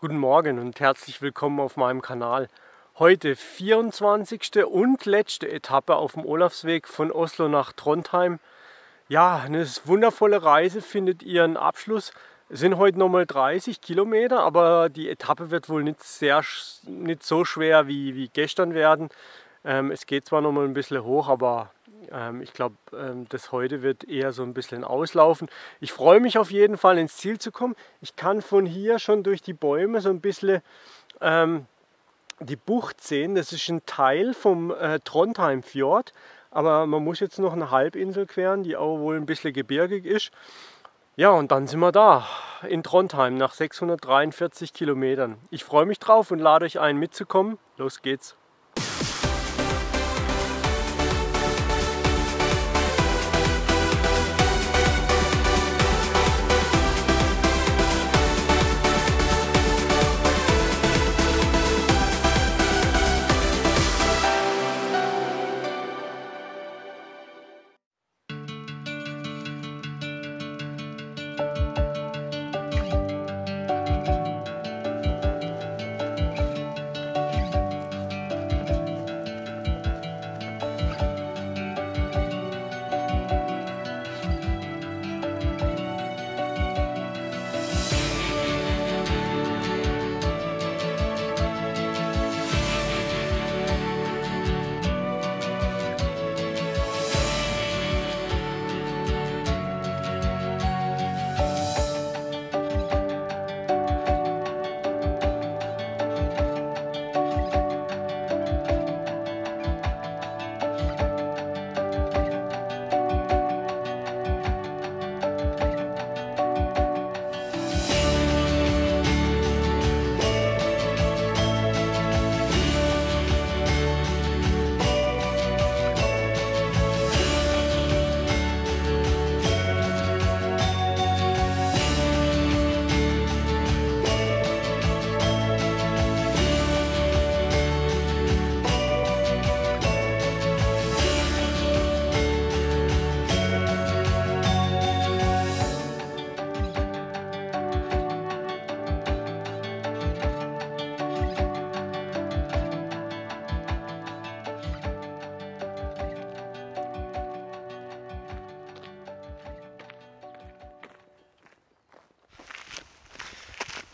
Guten Morgen und herzlich willkommen auf meinem Kanal. Heute 24. und letzte Etappe auf dem Olavsweg von Oslo nach Trondheim. Ja, eine wundervolle Reise findet ihren Abschluss. Es sind heute nochmal 30 Kilometer, aber die Etappe wird wohl nicht so schwer wie gestern werden. Es geht zwar nochmal ein bisschen hoch, aber ich glaube, das heute wird eher so ein bisschen auslaufen. Ich freue mich auf jeden Fall, ins Ziel zu kommen. Ich kann von hier schon durch die Bäume so ein bisschen die Bucht sehen. Das ist ein Teil vom Trondheimfjord, aber man muss jetzt noch eine Halbinsel queren, die auch wohl ein bisschen gebirgig ist. Ja, und dann sind wir da in Trondheim nach 643 Kilometern. Ich freue mich drauf und lade euch ein, mitzukommen. Los geht's!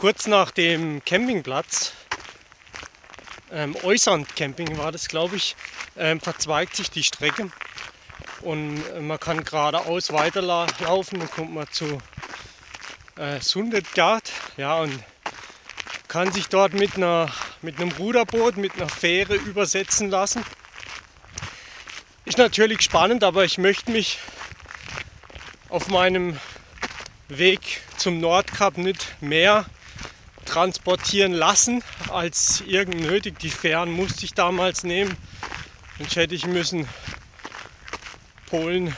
Kurz nach dem Campingplatz, Eusand-Camping war das, glaube ich, verzweigt sich die Strecke und man kann geradeaus weiterlaufen. Dann kommt man zu Sundetgard, ja, und kann sich dort mit einem Ruderboot, mit einer Fähre übersetzen lassen. Ist natürlich spannend, aber ich möchte mich auf meinem Weg zum Nordkap nicht mehr transportieren lassen als irgend nötig. Die Fähren musste ich damals nehmen, sonst hätte ich müssen Polen,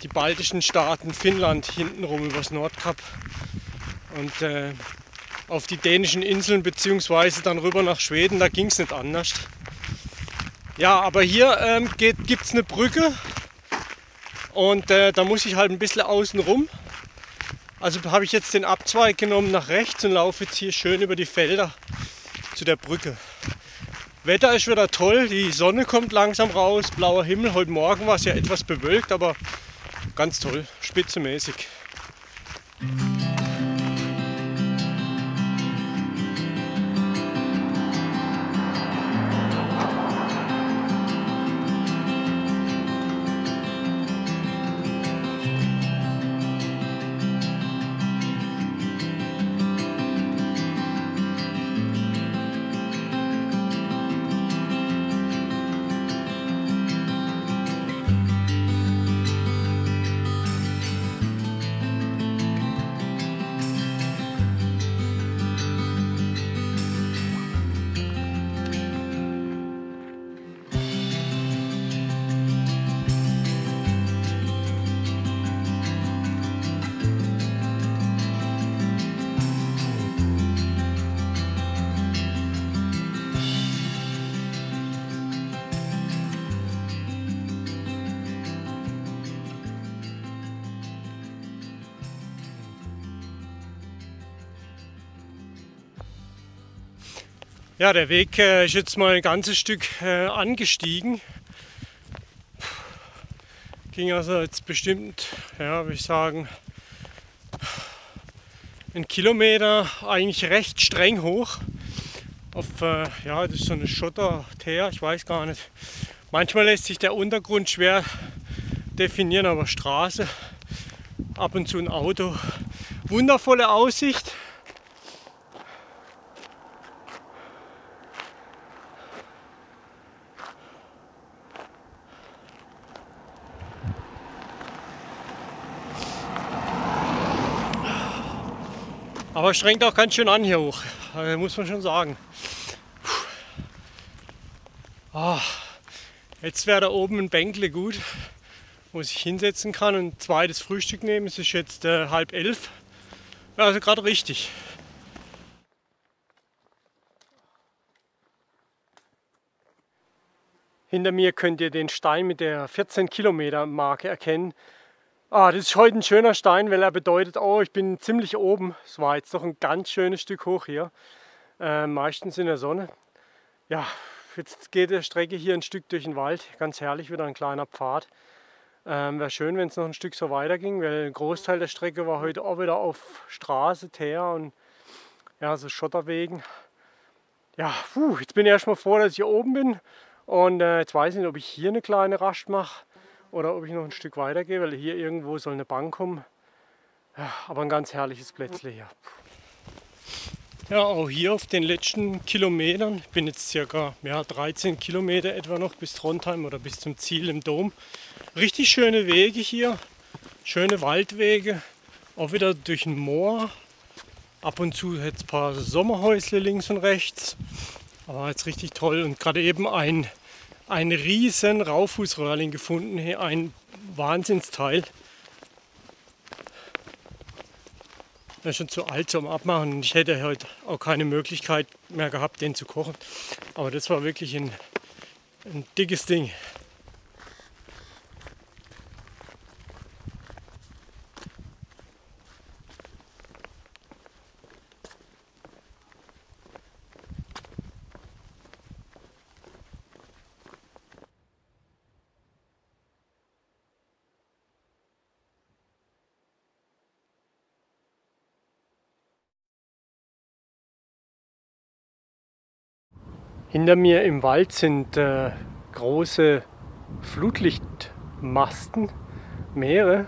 die baltischen Staaten, Finnland hintenrum übers Nordkap und auf die dänischen Inseln bzw. dann rüber nach Schweden, da ging es nicht anders. Ja, aber hier gibt es eine Brücke und da muss ich halt ein bisschen außen rum. Also habe ich jetzt den Abzweig genommen nach rechts und laufe jetzt hier schön über die Felder zu der Brücke. Wetter ist wieder toll, die Sonne kommt langsam raus, blauer Himmel. Heute Morgen war es ja etwas bewölkt, aber ganz toll, spitzenmäßig. Ja, der Weg ist jetzt mal ein ganzes Stück angestiegen. Ging also jetzt bestimmt, ja, würde ich sagen, 1 Kilometer eigentlich recht streng hoch. Auf, ja, das ist so eine Schotterteer, ich weiß gar nicht. Manchmal lässt sich der Untergrund schwer definieren, aber Straße, ab und zu ein Auto. Wundervolle Aussicht. Aber strengt auch ganz schön an hier hoch, also, muss man schon sagen. Oh, jetzt wäre da oben ein Bänkle gut, wo ich hinsetzen kann und ein zweites Frühstück nehmen. Es ist jetzt 10:30. Also gerade richtig. Hinter mir könnt ihr den Stein mit der 14-Kilometer-Marke erkennen. Ah, das ist heute ein schöner Stein, weil er bedeutet, oh, ich bin ziemlich oben. Es war jetzt doch ein ganz schönes Stück hoch hier, meistens in der Sonne. Ja, jetzt geht die Strecke hier ein Stück durch den Wald, ganz herrlich, wieder ein kleiner Pfad. Wäre schön, wenn es noch ein Stück so weiterging, weil ein Großteil der Strecke war heute auch wieder auf Straße, Teer und ja, so Schotterwegen. Ja, puh, jetzt bin ich erstmal froh, dass ich hier oben bin und jetzt weiß ich nicht, ob ich hier eine kleine Rast mache. Oder ob ich noch ein Stück weiter gehe, weil hier irgendwo soll eine Bank kommen. Ja, aber ein ganz herrliches Plätzle hier. Ja, auch hier auf den letzten Kilometern, ich bin jetzt circa 13 Kilometer etwa noch bis Trondheim oder bis zum Ziel im Dom. Richtig schöne Wege hier, schöne Waldwege, auch wieder durch ein Moor. Ab und zu jetzt ein paar Sommerhäusle links und rechts. Aber jetzt richtig toll und gerade eben ein riesen Raufußröhrling gefunden, hier ein Wahnsinnsteil. Der ist schon zu alt zum Abmachen und ich hätte heute auch keine Möglichkeit mehr gehabt, den zu kochen. Aber das war wirklich ein dickes Ding. Hinter mir im Wald sind große Flutlichtmasten, mehrere.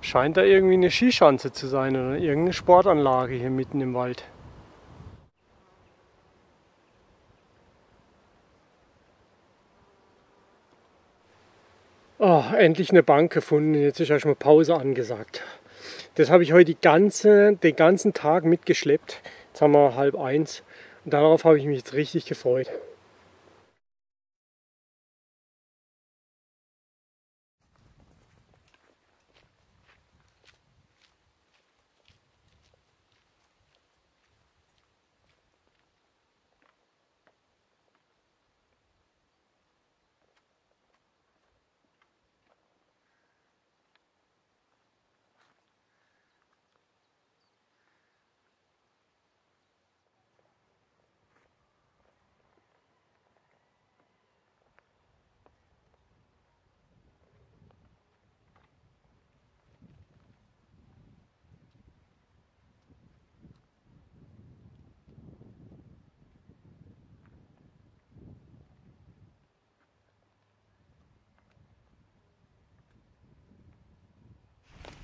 Scheint da irgendwie eine Skischanze zu sein oder irgendeine Sportanlage hier mitten im Wald. Oh, endlich eine Bank gefunden, jetzt ist erstmal Pause angesagt. Das habe ich heute den ganzen Tag mitgeschleppt. Jetzt haben wir 12:30. Und darauf habe ich mich jetzt richtig gefreut.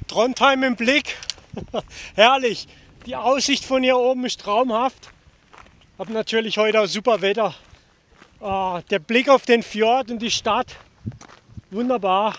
Trondheim im Blick, herrlich, die Aussicht von hier oben ist traumhaft, hab natürlich heute auch super Wetter, der Blick auf den Fjord und die Stadt, wunderbar.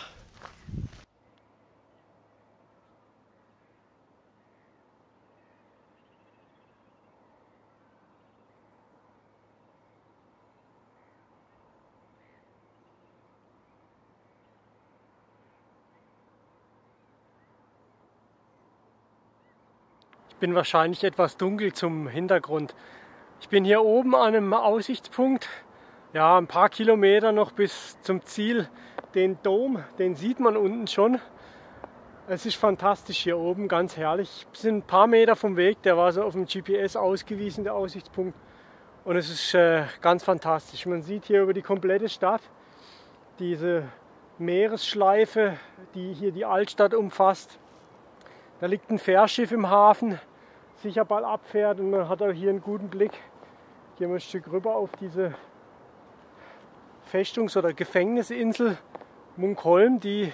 Ich bin wahrscheinlich etwas dunkel zum Hintergrund. Ich bin hier oben an einem Aussichtspunkt. Ja, ein paar Kilometer noch bis zum Ziel. Den Dom, den sieht man unten schon. Es ist fantastisch hier oben, ganz herrlich. Wir sind ein paar Meter vom Weg, der war so auf dem GPS ausgewiesen, der Aussichtspunkt. Und es ist ganz fantastisch. Man sieht hier über die komplette Stadt diese Meeresschleife, die hier die Altstadt umfasst. Da liegt ein Fährschiff im Hafen, sicher bald abfährt, und man hat auch hier einen guten Blick. Gehen wir ein Stück rüber auf diese Festungs- oder Gefängnisinsel Munkholm, die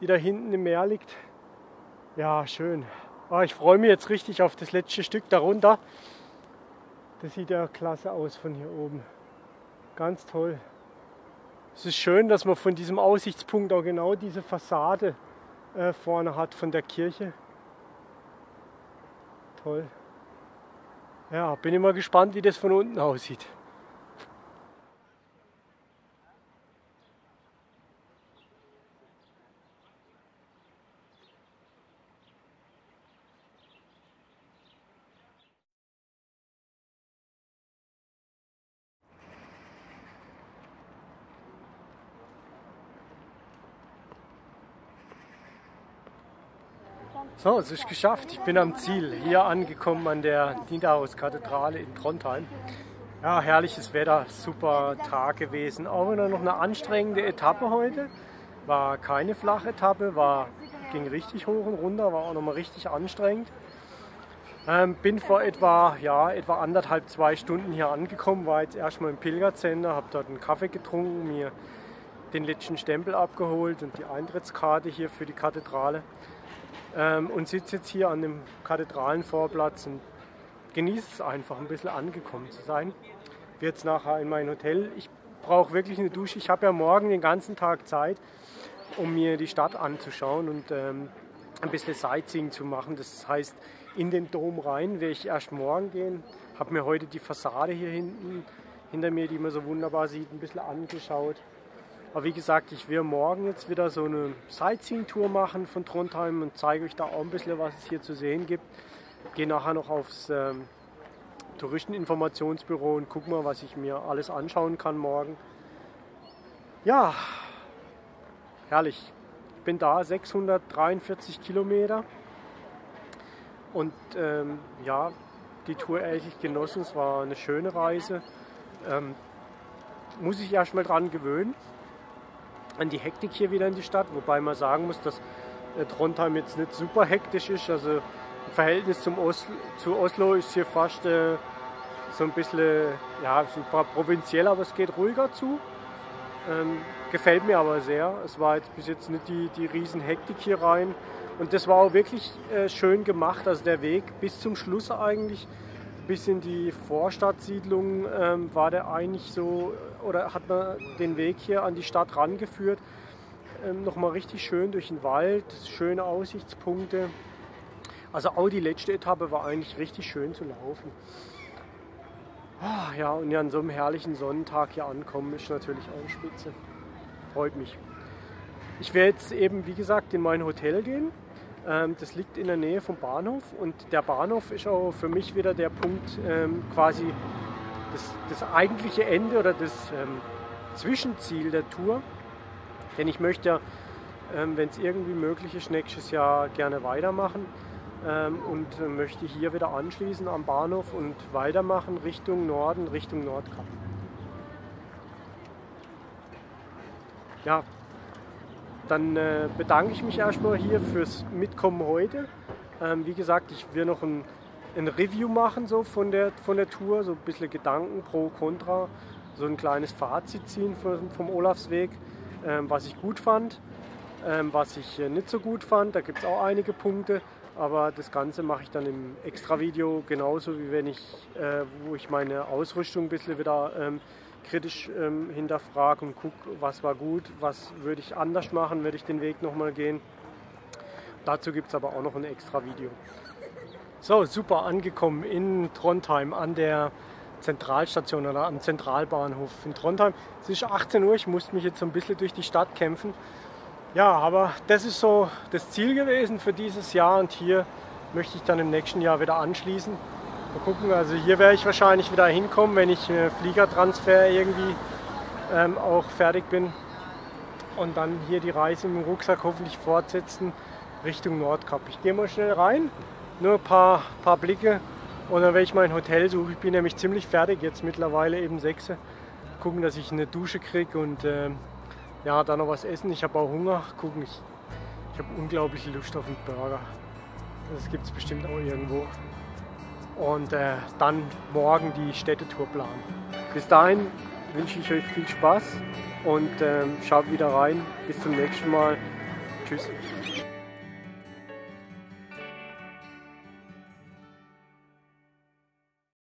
da hinten im Meer liegt. Ja, schön. Oh, ich freue mich jetzt richtig auf das letzte Stück darunter. Das sieht ja klasse aus von hier oben. Ganz toll. Es ist schön, dass man von diesem Aussichtspunkt auch genau diese Fassade vorne hat von der Kirche. Toll. Ja, bin immer gespannt, wie das von unten aussieht. So, es ist geschafft. Ich bin am Ziel, hier angekommen an der Nidaros-Kathedrale in Trondheim. Ja, herrliches Wetter, super Tag gewesen. Auch wieder noch eine anstrengende Etappe heute. War keine Flachetappe, ging richtig hoch und runter, war auch nochmal richtig anstrengend. Bin vor etwa anderthalb, 2 Stunden hier angekommen, war jetzt erstmal im Pilgercenter, habe dort einen Kaffee getrunken, mir den letzten Stempel abgeholt und die Eintrittskarte hier für die Kathedrale. Und sitze jetzt hier an dem Kathedralenvorplatz und genieße es einfach, ein bisschen angekommen zu sein. Ich gehe jetzt nachher in mein Hotel. Ich brauche wirklich eine Dusche. Ich habe ja morgen den ganzen Tag Zeit, um mir die Stadt anzuschauen und ein bisschen Sightseeing zu machen. Das heißt, in den Dom rein werde ich erst morgen gehen. Ich habe mir heute die Fassade hier hinten, hinter mir, die man so wunderbar sieht, ein bisschen angeschaut. Aber wie gesagt, ich will morgen jetzt wieder so eine Sightseeing-Tour machen von Trondheim und zeige euch da auch ein bisschen, was es hier zu sehen gibt. Gehe nachher noch aufs Touristeninformationsbüro und guck mal, was ich mir alles anschauen kann morgen. Ja, herrlich. Ich bin da, 643 Kilometer. Und ja, die Tour ehrlich genossen. Es war eine schöne Reise. Muss ich erst mal dran gewöhnen. An die Hektik hier wieder in die Stadt, wobei man sagen muss, dass Trondheim jetzt nicht super hektisch ist. Also im Verhältnis zu Oslo ist hier fast so ein bisschen, ja, ein paar provinziell, aber es geht ruhiger zu. Gefällt mir aber sehr. Es war jetzt bis jetzt nicht die riesen Hektik hier rein. Und das war auch wirklich schön gemacht. Also der Weg bis zum Schluss eigentlich, bis in die Vorstadtsiedlung war der eigentlich so, oder hat man den Weg hier an die Stadt rangeführt. Nochmal richtig schön durch den Wald, schöne Aussichtspunkte. Also auch die letzte Etappe war eigentlich richtig schön zu laufen. Ja, und ja, an so einem herrlichen Sonnentag hier ankommen ist natürlich auch spitze. Freut mich. Ich werde jetzt eben, wie gesagt, in mein Hotel gehen. Das liegt in der Nähe vom Bahnhof, und der Bahnhof ist auch für mich wieder der Punkt, quasi das eigentliche Ende oder das Zwischenziel der Tour. Denn ich möchte ja, wenn es irgendwie möglich ist, nächstes Jahr gerne weitermachen und möchte hier wieder anschließen am Bahnhof und weitermachen Richtung Norden, Richtung Nordkap. Ja. Dann bedanke ich mich erstmal hier fürs Mitkommen heute. Wie gesagt, ich will noch ein Review machen so von der Tour, so ein bisschen Gedanken pro, contra, so ein kleines Fazit ziehen vom Olavsweg, was ich gut fand, was ich nicht so gut fand. Da gibt es auch einige Punkte, aber das Ganze mache ich dann im Extra-Video, genauso wie wenn ich, wo ich meine Ausrüstung ein bisschen wieder kritisch hinterfrage und gucke, was war gut, was würde ich anders machen, würde ich den Weg nochmal gehen. Dazu gibt es aber auch noch ein extra Video. So, super angekommen in Trondheim an der Zentralstation oder am Zentralbahnhof in Trondheim. Es ist 18 Uhr, ich musste mich jetzt so ein bisschen durch die Stadt kämpfen. Ja, aber das ist so das Ziel gewesen für dieses Jahr, und hier möchte ich dann im nächsten Jahr wieder anschließen. Mal gucken, also hier werde ich wahrscheinlich wieder hinkommen, wenn ich Fliegertransfer irgendwie auch fertig bin, und dann hier die Reise im Rucksack hoffentlich fortsetzen Richtung Nordkap. Ich gehe mal schnell rein, nur ein paar Blicke Und dann werde ich mal ein Hotel suchen. Ich bin nämlich ziemlich fertig jetzt mittlerweile, eben 6. Gucken, dass ich eine Dusche kriege und ja, dann noch was essen. Ich habe auch Hunger. Gucken, ich habe unglaubliche Lust auf einen Burger. Das gibt es bestimmt auch irgendwo. Und dann morgen die Städtetour planen. Bis dahin wünsche ich euch viel Spaß und schaut wieder rein. Bis zum nächsten Mal. Tschüss.